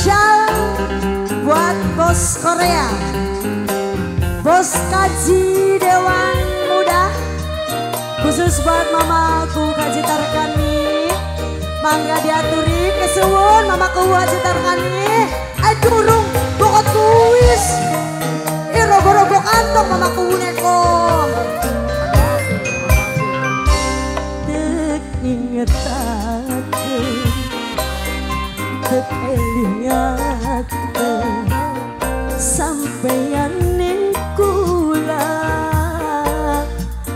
spesial buat bos Korea, bos Kaji Dewan Muda, khusus buat mamaku Kaji Tarkani, mangga diaturi kesuwun mamaku Kaji Tarkani, aduh rung bokot kuis, irogo-rogo kantong mamaku Neko. Tek inget aku. Kelingat sampeyan ning kula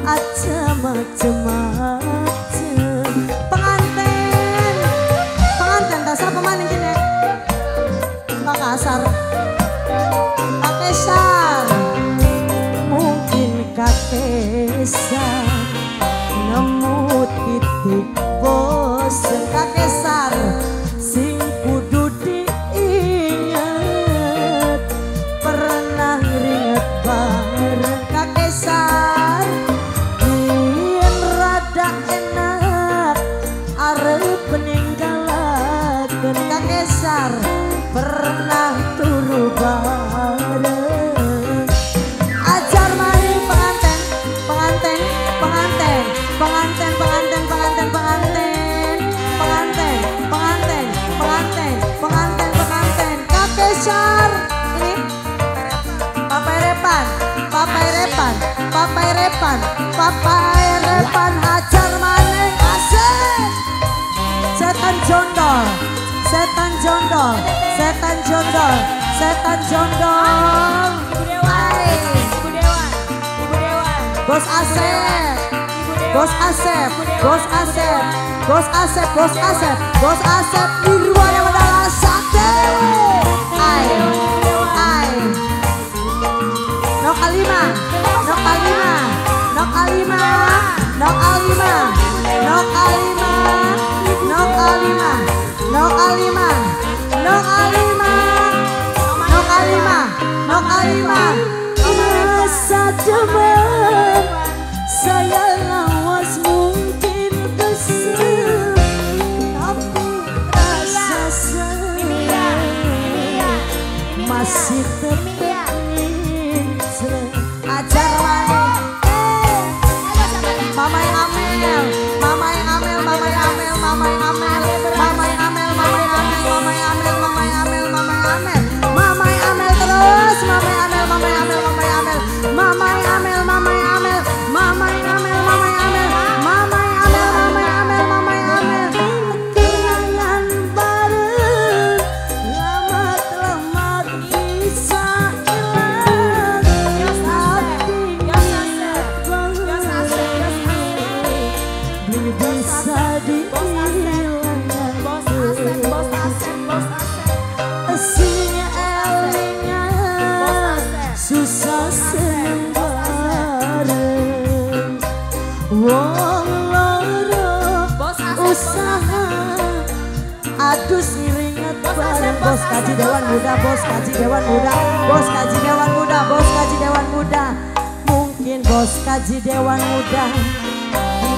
aja macem-macem penganten dasar pemaning kene Makassar katesan mungkin katesan nemu titik bosen katesan pernah turu bareng ajar mari penganten penganten penganten penganten penganten penganten penganten penganten penganten penganten penganten penganten kakesan ini papai repan papai repan papai repan papai repan ajar mari asik setan jondol setan jondol, setan jondol, setan jondol. Ibu Dewa, Ibu Dewa, Ibu Dewa. Bos Asep, Bos Asep, Bos Asep, Bos Asep, Bos Asep, Bos Asep. Irwan yang adalah sate. Ayo, ayo. Nok Alima, Nok Alima, Nok Alima, Nok Alima, Nok Alima, Nok Alima. No Alima, no Alima, no Alima, no Alima. Masa depan saya lawas mungkin kesel, tapi rasa sayang masih terpingin. Ajar mami, mama yang amel, mama yang amel, mama yang amel, mama yang amel, mama yang amel. Aduh siringat bareng bos Kaji Dewan Muda, bos Kaji Dewan Muda, bos Kaji Dewan Muda, bos Kaji Dewan Muda. Mungkin bos Kaji Dewan Muda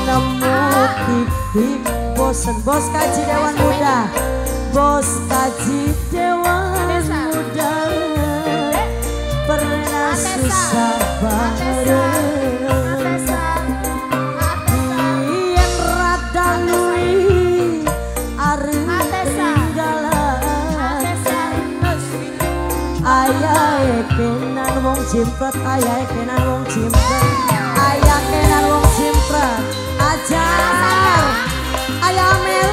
nemu titik bosen, bos Kaji Dewan Muda, bos Kaji Dewan Muda pernah susah bareng. Kenan wong jimpret, ayah kenan wong jimpret, ayah kenan wong jimpret, ajar, ayah amel,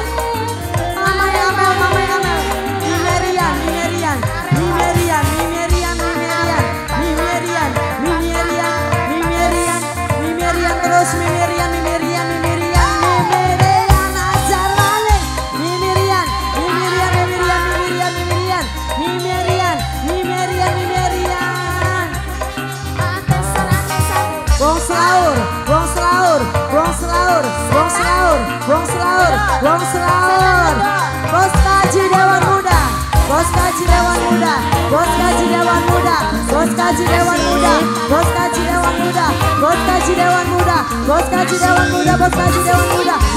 mama amel, mama amel, Nigerian, Nigerian, Nigerian, Nigerian, Nigerian, Nigerian, Nigerian, Nigerian, Nigerian terus Nigerian, Nigerian, Nigerian, Nigerian, ajar malik, Nigerian, Nigerian, Nigerian, Nigerian, Nigerian, Nigerian, Nigerian. Wong selaur, wong selaur, wong selaur, wong selaur, wong selaur. Bos Kaji Dewan Muda, bos Kaji Dewan Muda, bos Kaji Dewan Muda, bos Kaji Dewan Muda, bos Kaji Dewan Muda, bos Kaji Dewan Muda, bos Kaji Dewan Muda,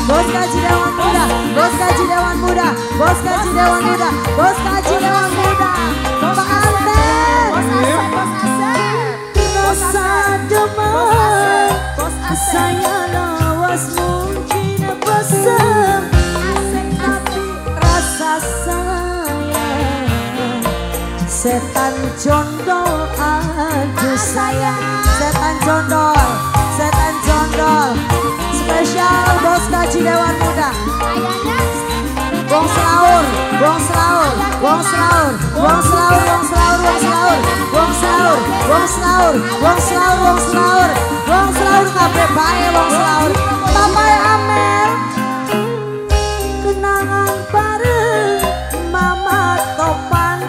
bos Kaji Dewan Muda, bos Kaji Dewan Muda, bos Kaji Dewan Muda, bos Kaji Dewan Muda, bos Kaji Dewan. setan jondol, aduh sayang. Setan jondol spesial Bos Kaji Dewan Muda. Wong Selaur, Wong Selaur, Wong Selaur, Wong Selaur, Wong Selaur, Wong Selaur, Wong Selaur, Wong Selaur, Wong Selaur, Wong Selaur, Wong Selaur, kape bae Wong Selaur. Tapai Amel, kenangan bareng Mama Topan,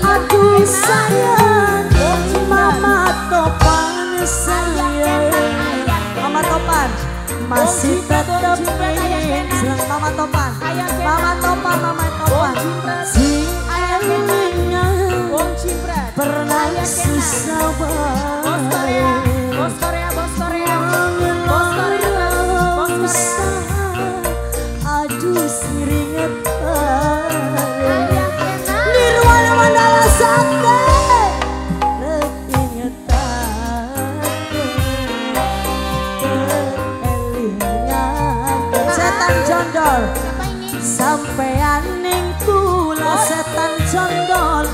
aduh sayang, Mama Topan sayang, Mama Topan masih tetap ingin senang Mama Topan. Mama Topan, Mama Topan, si Elina pernah susah banget. Bos Korea, Bos Korea, Bos Korea, Bos Korea, aduh siringet Nirwana Mandala Sate setan jondol. Sampean ning kula setan jondol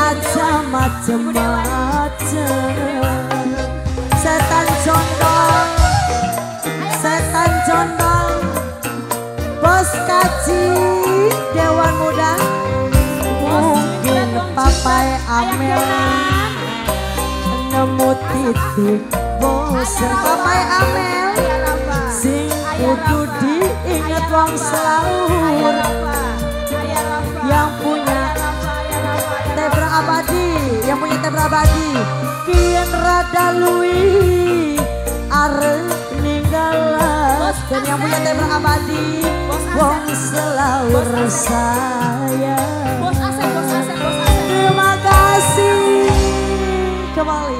aja macem-macem. Setan jondol Bos Kaji Dewan Muda. Mungkin Papai Amel nemu titik bosan. Papai Amel sing kudu diinget Wong Selaur yang punya Tebra Abadi, yang punya Tebra Abadi kian rada luwi arep ninggalan. Dan yang punya Tebra Abadi Wong Selaur saya. Terima kasih kembali.